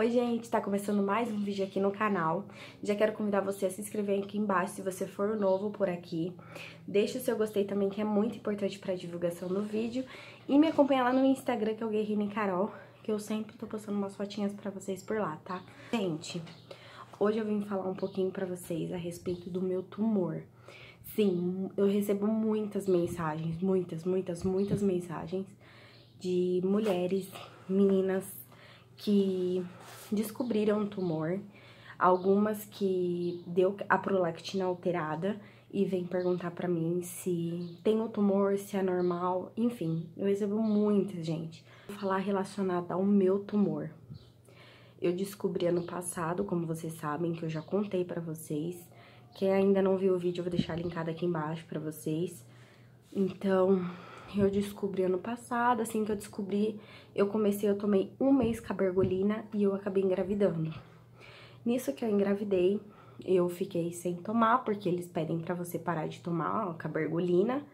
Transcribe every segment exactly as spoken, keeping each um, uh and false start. Oi gente, tá começando mais um vídeo aqui no canal. Já quero convidar você a se inscrever aqui embaixo se você for novo por aqui. Deixa o seu gostei também, que é muito importante pra divulgação do vídeo. E me acompanha lá no Instagram, que é o Guerrini Carol, que eu sempre tô postando umas fotinhas pra vocês por lá, tá? Gente, hoje eu vim falar um pouquinho pra vocês a respeito do meu tumor. Sim, eu recebo muitas mensagens, muitas, muitas, muitas mensagens de mulheres, meninas que descobriram um tumor, algumas que deu a prolactina alterada e vem perguntar pra mim se tem o tumor, se é normal, enfim, eu recebo muita gente. Vou falar relacionada ao meu tumor. Eu descobri ano passado, como vocês sabem, que eu já contei pra vocês. Quem ainda não viu o vídeo, eu vou deixar linkado aqui embaixo pra vocês. Então, eu descobri ano passado, assim que eu descobri, eu comecei, eu tomei um mês cabergolina e eu acabei engravidando. Nisso que eu engravidei, eu fiquei sem tomar, porque eles pedem pra você parar de tomar a cabergolina,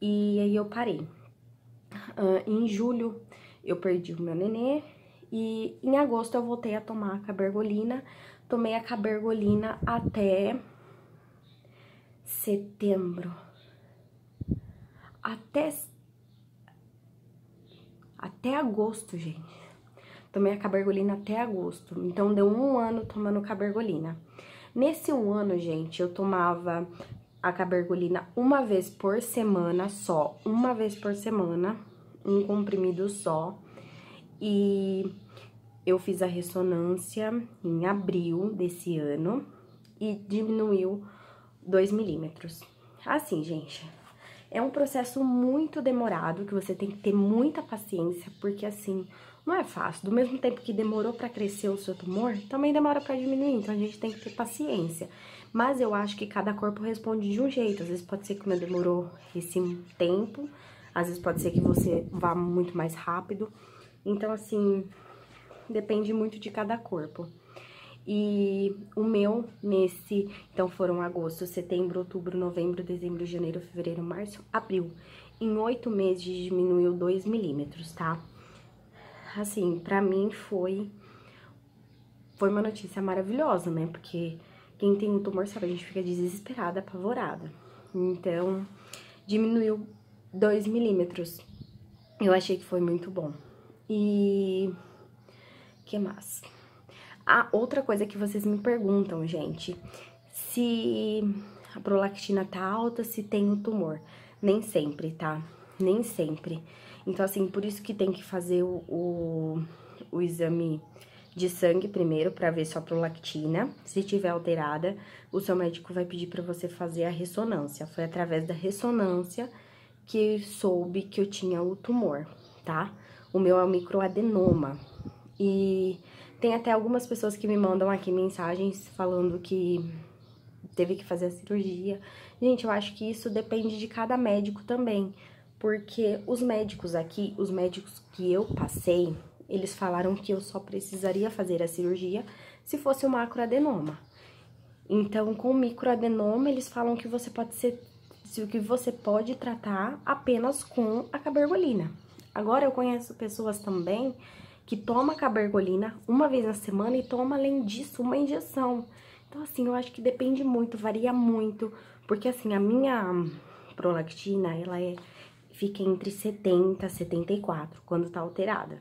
e aí eu parei. Uh, em julho, eu perdi o meu nenê, e em agosto eu voltei a tomar a cabergolina, tomei a cabergolina até setembro. Até, até agosto, gente. Tomei a cabergolina até agosto. Então, deu um ano tomando cabergolina. Nesse um ano, gente, eu tomava a cabergolina uma vez por semana só. Uma vez por semana, um comprimido só. E eu fiz a ressonância em abril desse ano e diminuiu dois milímetros. Assim, gente. É um processo muito demorado, que você tem que ter muita paciência, porque assim, não é fácil. Do mesmo tempo que demorou pra crescer o seu tumor, também demora pra diminuir, então a gente tem que ter paciência. Mas eu acho que cada corpo responde de um jeito, às vezes pode ser que o meu demorou esse tempo, às vezes pode ser que você vá muito mais rápido. Então assim, depende muito de cada corpo. E o meu nesse, então foram agosto, setembro, outubro, novembro, dezembro, janeiro, fevereiro, março, abril. Em oito meses diminuiu dois milímetros, tá? Assim, pra mim foi, foi uma notícia maravilhosa, né? Porque quem tem um tumor sabe, a gente fica desesperada, apavorada. Então, diminuiu dois milímetros. Eu achei que foi muito bom. E... que mais? Ah, outra coisa que vocês me perguntam, gente, se a prolactina tá alta, se tem o tumor. Nem sempre, tá? Nem sempre. Então, assim, por isso que tem que fazer o, o, o exame de sangue primeiro, pra ver sua prolactina. Se tiver alterada, o seu médico vai pedir pra você fazer a ressonância. Foi através da ressonância que soube que eu tinha o tumor, tá? O meu é o microadenoma. E... tem até algumas pessoas que me mandam aqui mensagens falando que teve que fazer a cirurgia. Gente, eu acho que isso depende de cada médico também, porque os médicos aqui, os médicos que eu passei, eles falaram que eu só precisaria fazer a cirurgia se fosse o macroadenoma. Então, com o microadenoma, eles falam que você pode ser, que você pode tratar apenas com a cabergolina. Agora, eu conheço pessoas também que toma cabergolina uma vez na semana e toma, além disso, uma injeção. Então, assim, eu acho que depende muito, varia muito, porque, assim, a minha prolactina, ela é, fica entre setenta e setenta e quatro, quando tá alterada.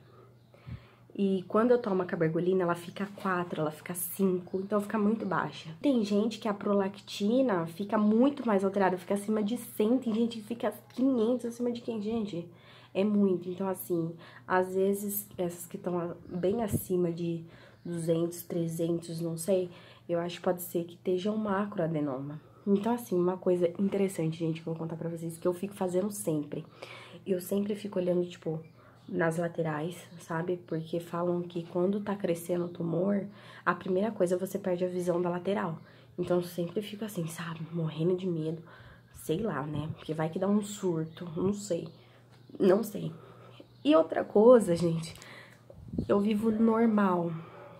E quando eu tomo a cabergolina, ela fica quatro, ela fica cinco, então fica muito baixa. Tem gente que a prolactina fica muito mais alterada, fica acima de cem, tem gente que fica quinhentos, acima de quem, gente... é muito. Então, assim, às vezes, essas que estão bem acima de duzentos, trezentos, não sei, eu acho que pode ser que esteja um macroadenoma. Então, assim, uma coisa interessante, gente, que eu vou contar pra vocês, que eu fico fazendo sempre. Eu sempre fico olhando, tipo, nas laterais, sabe? Porque falam que quando tá crescendo o tumor, a primeira coisa você perde a visão da lateral. Então, eu sempre fico assim, sabe? Morrendo de medo. Sei lá, né? Porque vai que dá um surto, não sei. Não sei. E outra coisa, gente, eu vivo normal.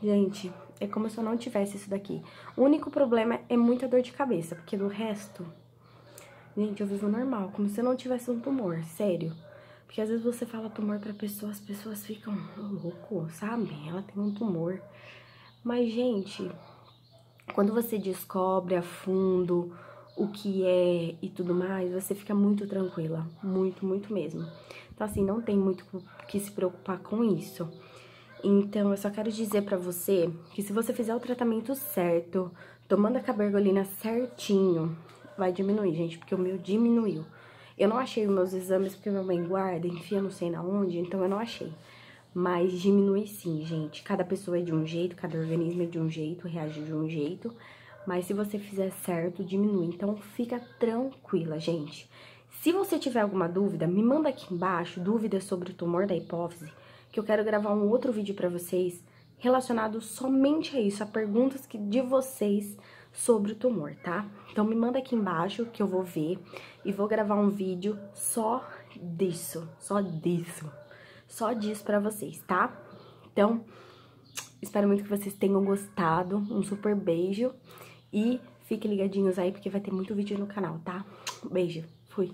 Gente, é como se eu não tivesse isso daqui. O único problema é muita dor de cabeça, porque do resto, gente, eu vivo normal, como se eu não tivesse um tumor, sério. Porque às vezes você fala tumor pra pessoa, as pessoas ficam louco, sabe? Ela tem um tumor. Mas, gente, quando você descobre a fundo o que é e tudo mais, você fica muito tranquila. Muito, muito mesmo. Então, assim, não tem muito que se preocupar com isso. Então, eu só quero dizer pra você que se você fizer o tratamento certo, tomando a cabergolina certinho, vai diminuir, gente, porque o meu diminuiu. Eu não achei os meus exames porque minha mãe guarda, enfia não sei na onde, então eu não achei. Mas diminui sim, gente. Cada pessoa é de um jeito, cada organismo é de um jeito, reage de um jeito. Mas se você fizer certo, diminui. Então fica tranquila, gente. Se você tiver alguma dúvida, me manda aqui embaixo dúvidas sobre o tumor da hipófise, que eu quero gravar um outro vídeo pra vocês relacionado somente a isso, a perguntas que de vocês sobre o tumor, tá? Então me manda aqui embaixo que eu vou ver e vou gravar um vídeo só disso, só disso, só disso pra vocês, tá? Então, espero muito que vocês tenham gostado, um super beijo e fiquem ligadinhos aí porque vai ter muito vídeo no canal, tá? Beijo, fui!